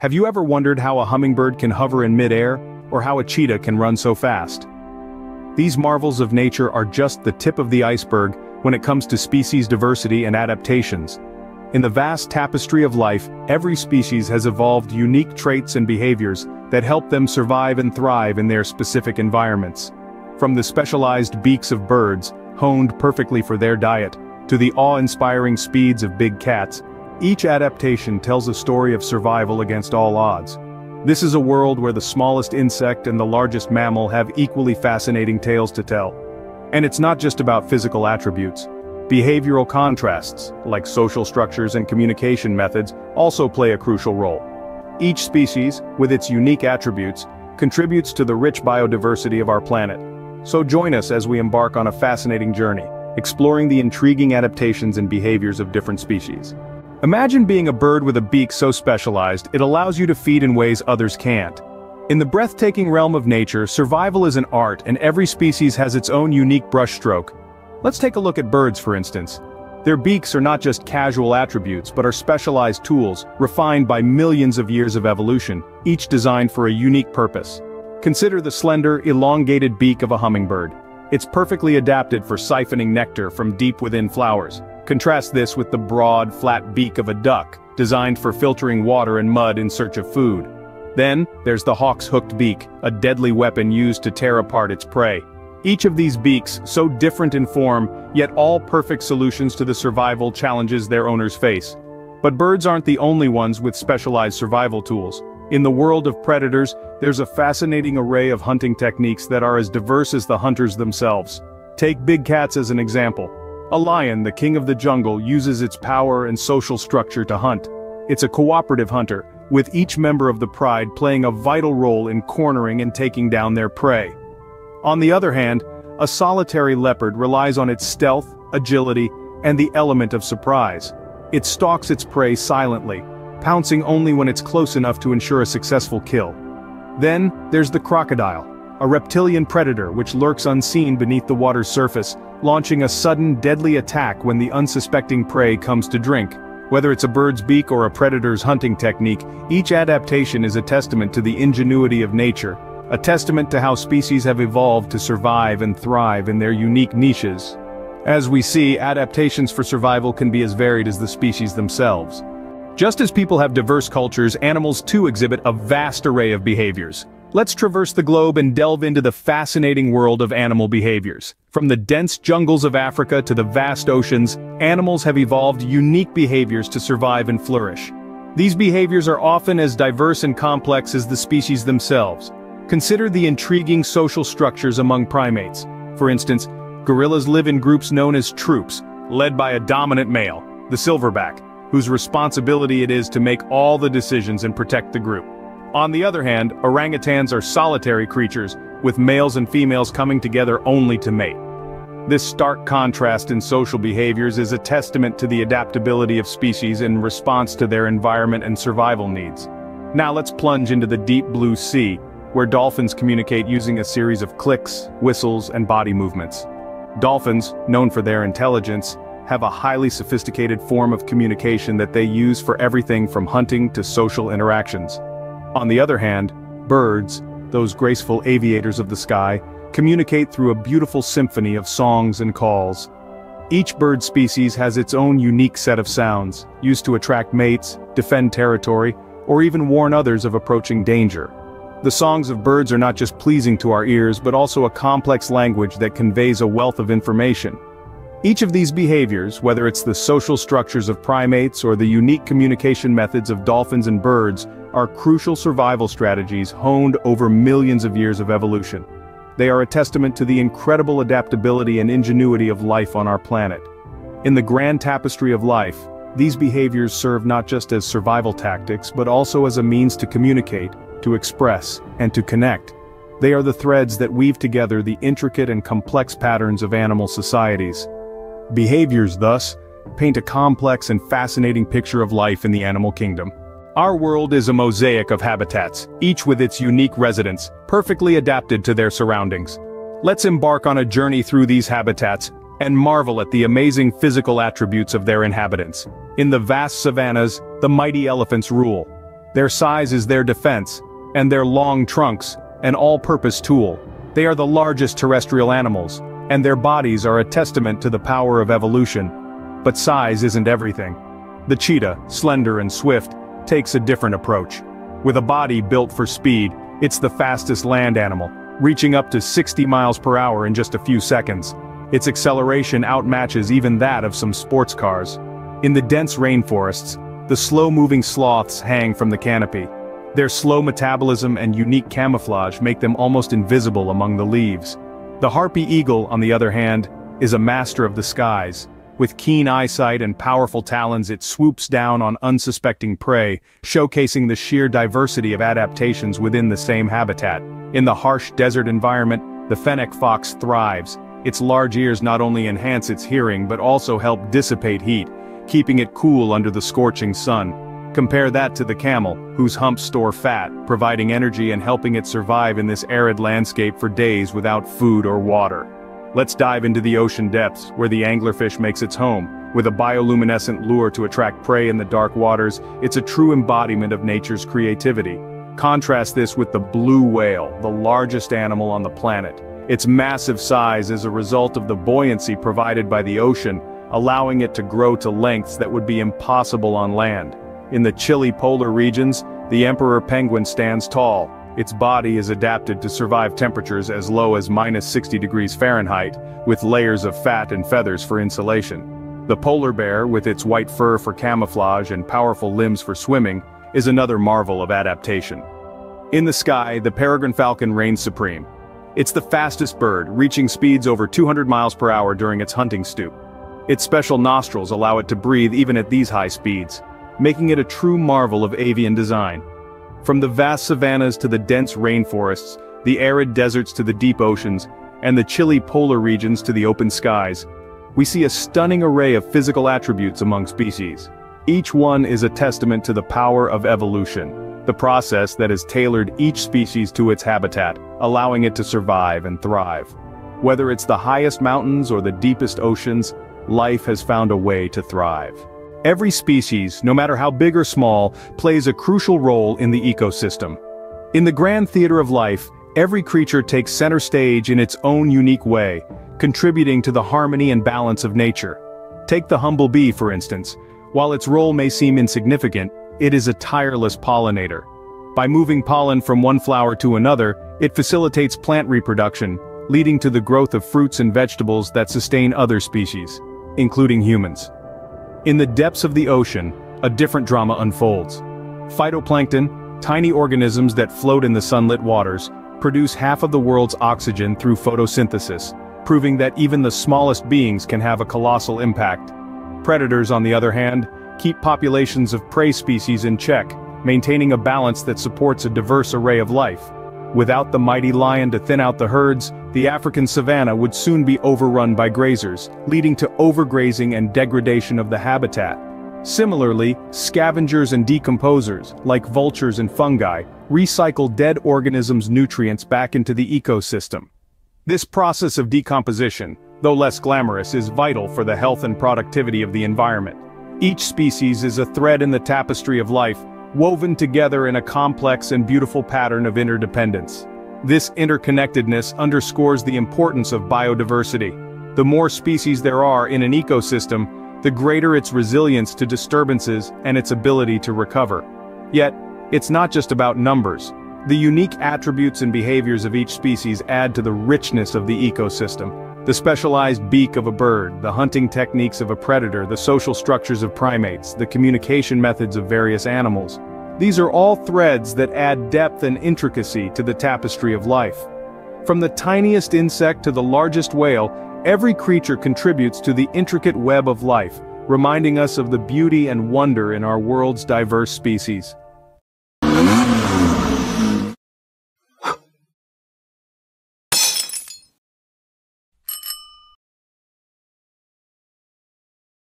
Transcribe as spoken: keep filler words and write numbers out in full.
Have you ever wondered how a hummingbird can hover in mid-air, or how a cheetah can run so fast? These marvels of nature are just the tip of the iceberg when it comes to species diversity and adaptations. In the vast tapestry of life, every species has evolved unique traits and behaviors that help them survive and thrive in their specific environments. From the specialized beaks of birds, honed perfectly for their diet, to the awe-inspiring speeds of big cats, each adaptation tells a story of survival against all odds. This is a world where the smallest insect and the largest mammal have equally fascinating tales to tell. And it's not just about physical attributes. Behavioral contrasts, like social structures and communication methods, also play a crucial role. Each species, with its unique attributes, contributes to the rich biodiversity of our planet. So join us as we embark on a fascinating journey, exploring the intriguing adaptations and behaviors of different species. Imagine being a bird with a beak so specialized it allows you to feed in ways others can't. In the breathtaking realm of nature, survival is an art and every species has its own unique brushstroke. Let's take a look at birds, for instance. Their beaks are not just casual attributes but are specialized tools, refined by millions of years of evolution, each designed for a unique purpose. Consider the slender, elongated beak of a hummingbird. It's perfectly adapted for siphoning nectar from deep within flowers. Contrast this with the broad, flat beak of a duck, designed for filtering water and mud in search of food. Then, there's the hawk's hooked beak, a deadly weapon used to tear apart its prey. Each of these beaks, so different in form, yet all perfect solutions to the survival challenges their owners face. But birds aren't the only ones with specialized survival tools. In the world of predators, there's a fascinating array of hunting techniques that are as diverse as the hunters themselves. Take big cats as an example. A lion, the king of the jungle, uses its power and social structure to hunt. It's a cooperative hunter, with each member of the pride playing a vital role in cornering and taking down their prey. On the other hand, a solitary leopard relies on its stealth, agility, and the element of surprise. It stalks its prey silently, pouncing only when it's close enough to ensure a successful kill. Then, there's the crocodile, a reptilian predator which lurks unseen beneath the water's surface, launching a sudden deadly attack when the unsuspecting prey comes to drink. Whether it's a bird's beak or a predator's hunting technique, each adaptation is a testament to the ingenuity of nature, a testament to how species have evolved to survive and thrive in their unique niches. As we see, adaptations for survival can be as varied as the species themselves. Just as people have diverse cultures, animals too exhibit a vast array of behaviors. Let's traverse the globe and delve into the fascinating world of animal behaviors. From the dense jungles of Africa to the vast oceans, animals have evolved unique behaviors to survive and flourish. These behaviors are often as diverse and complex as the species themselves. Consider the intriguing social structures among primates. For instance, gorillas live in groups known as troops, led by a dominant male, the silverback, whose responsibility it is to make all the decisions and protect the group. On the other hand, orangutans are solitary creatures, with males and females coming together only to mate. This stark contrast in social behaviors is a testament to the adaptability of species in response to their environment and survival needs. Now let's plunge into the deep blue sea, where dolphins communicate using a series of clicks, whistles, and body movements. Dolphins, known for their intelligence, have a highly sophisticated form of communication that they use for everything from hunting to social interactions. On the other hand, birds, those graceful aviators of the sky, communicate through a beautiful symphony of songs and calls. Each bird species has its own unique set of sounds, used to attract mates, defend territory, or even warn others of approaching danger. The songs of birds are not just pleasing to our ears but also a complex language that conveys a wealth of information. Each of these behaviors, whether it's the social structures of primates or the unique communication methods of dolphins and birds, are crucial survival strategies honed over millions of years of evolution. They are a testament to the incredible adaptability and ingenuity of life on our planet. In the grand tapestry of life, these behaviors serve not just as survival tactics but also as a means to communicate, to express, and to connect. They are the threads that weave together the intricate and complex patterns of animal societies. Behaviors, thus, paint a complex and fascinating picture of life in the animal kingdom. Our world is a mosaic of habitats, each with its unique residents, perfectly adapted to their surroundings. Let's embark on a journey through these habitats and marvel at the amazing physical attributes of their inhabitants. In the vast savannas, the mighty elephants rule. Their size is their defense, and their long trunks, an all-purpose tool. They are the largest terrestrial animals, and their bodies are a testament to the power of evolution. But size isn't everything. The cheetah, slender and swift, takes a different approach. With a body built for speed, it's the fastest land animal, reaching up to sixty miles per hour in just a few seconds. Its acceleration outmatches even that of some sports cars. In the dense rainforests, the slow-moving sloths hang from the canopy. Their slow metabolism and unique camouflage make them almost invisible among the leaves. The harpy eagle, on the other hand, is a master of the skies. With keen eyesight and powerful talons, it swoops down on unsuspecting prey, showcasing the sheer diversity of adaptations within the same habitat. In the harsh desert environment, the fennec fox thrives. Its large ears not only enhance its hearing but also help dissipate heat, keeping it cool under the scorching sun. Compare that to the camel, whose humps store fat, providing energy and helping it survive in this arid landscape for days without food or water. Let's dive into the ocean depths, where the anglerfish makes its home. With a bioluminescent lure to attract prey in the dark waters, it's a true embodiment of nature's creativity. Contrast this with the blue whale, the largest animal on the planet. Its massive size is a result of the buoyancy provided by the ocean, allowing it to grow to lengths that would be impossible on land. In the chilly polar regions, the emperor penguin stands tall. Its body is adapted to survive temperatures as low as minus sixty degrees Fahrenheit, with layers of fat and feathers for insulation. The polar bear, with its white fur for camouflage and powerful limbs for swimming, is another marvel of adaptation. In the sky, the peregrine falcon reigns supreme. It's the fastest bird, reaching speeds over two hundred miles per hour during its hunting stoop. Its special nostrils allow it to breathe even at these high speeds, making it a true marvel of avian design. From the vast savannas to the dense rainforests, the arid deserts to the deep oceans, and the chilly polar regions to the open skies, we see a stunning array of physical attributes among species. Each one is a testament to the power of evolution, the process that has tailored each species to its habitat, allowing it to survive and thrive. Whether it's the highest mountains or the deepest oceans, life has found a way to thrive. Every species, no matter how big or small, plays a crucial role in the ecosystem. In the grand theater of life, every creature takes center stage in its own unique way, contributing to the harmony and balance of nature. Take the humble bee, for instance. While its role may seem insignificant, it is a tireless pollinator. By moving pollen from one flower to another, it facilitates plant reproduction, leading to the growth of fruits and vegetables that sustain other species, including humans. In the depths of the ocean, a different drama unfolds. Phytoplankton, tiny organisms that float in the sunlit waters, produce half of the world's oxygen through photosynthesis, proving that even the smallest beings can have a colossal impact. Predators, on the other hand, keep populations of prey species in check, maintaining a balance that supports a diverse array of life. Without the mighty lion to thin out the herds, the African savanna would soon be overrun by grazers, leading to overgrazing and degradation of the habitat. Similarly, scavengers and decomposers, like vultures and fungi, recycle dead organisms' nutrients back into the ecosystem. This process of decomposition, though less glamorous, is vital for the health and productivity of the environment. Each species is a thread in the tapestry of life, woven together in a complex and beautiful pattern of interdependence. This interconnectedness underscores the importance of biodiversity. The more species there are in an ecosystem, the greater its resilience to disturbances and its ability to recover. Yet, it's not just about numbers. The unique attributes and behaviors of each species add to the richness of the ecosystem. The specialized beak of a bird, the hunting techniques of a predator, the social structures of primates, the communication methods of various animals. These are all threads that add depth and intricacy to the tapestry of life. From the tiniest insect to the largest whale, every creature contributes to the intricate web of life, reminding us of the beauty and wonder in our world's diverse species.